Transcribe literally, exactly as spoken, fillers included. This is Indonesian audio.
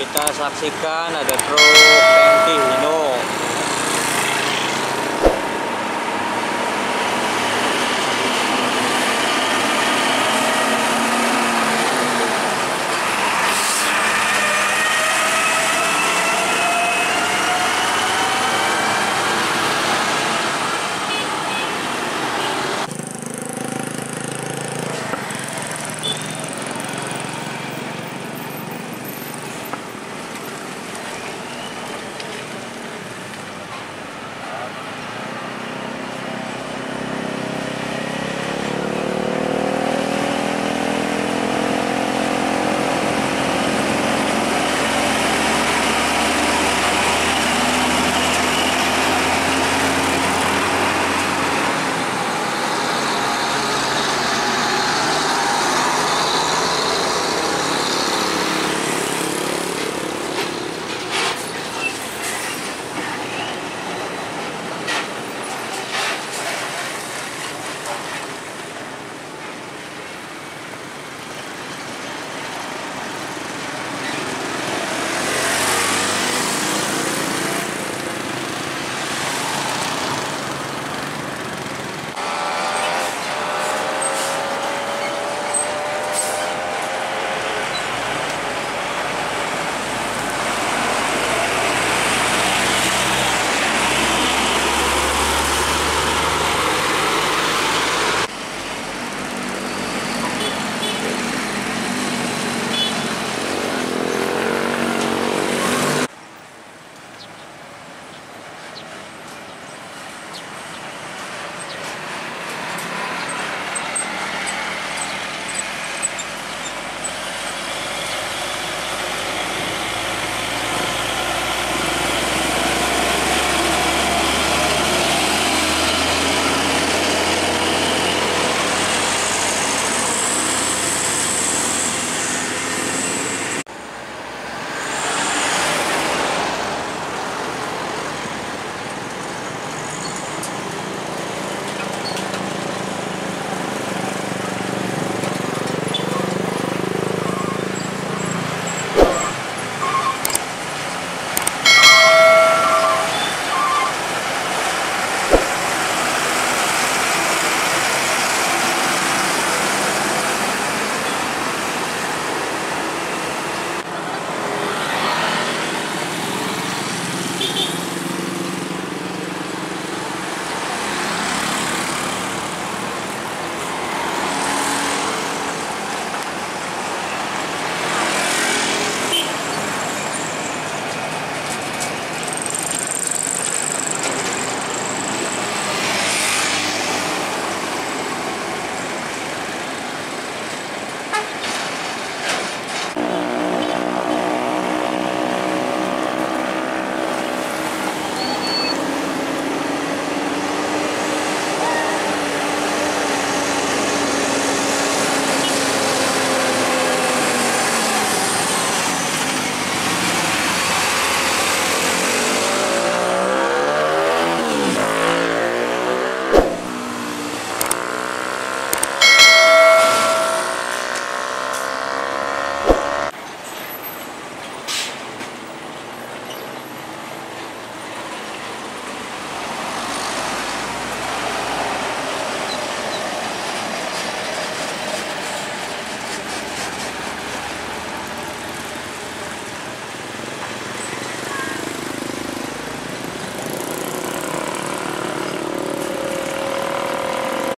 kita saksikan ada truk tanki Hino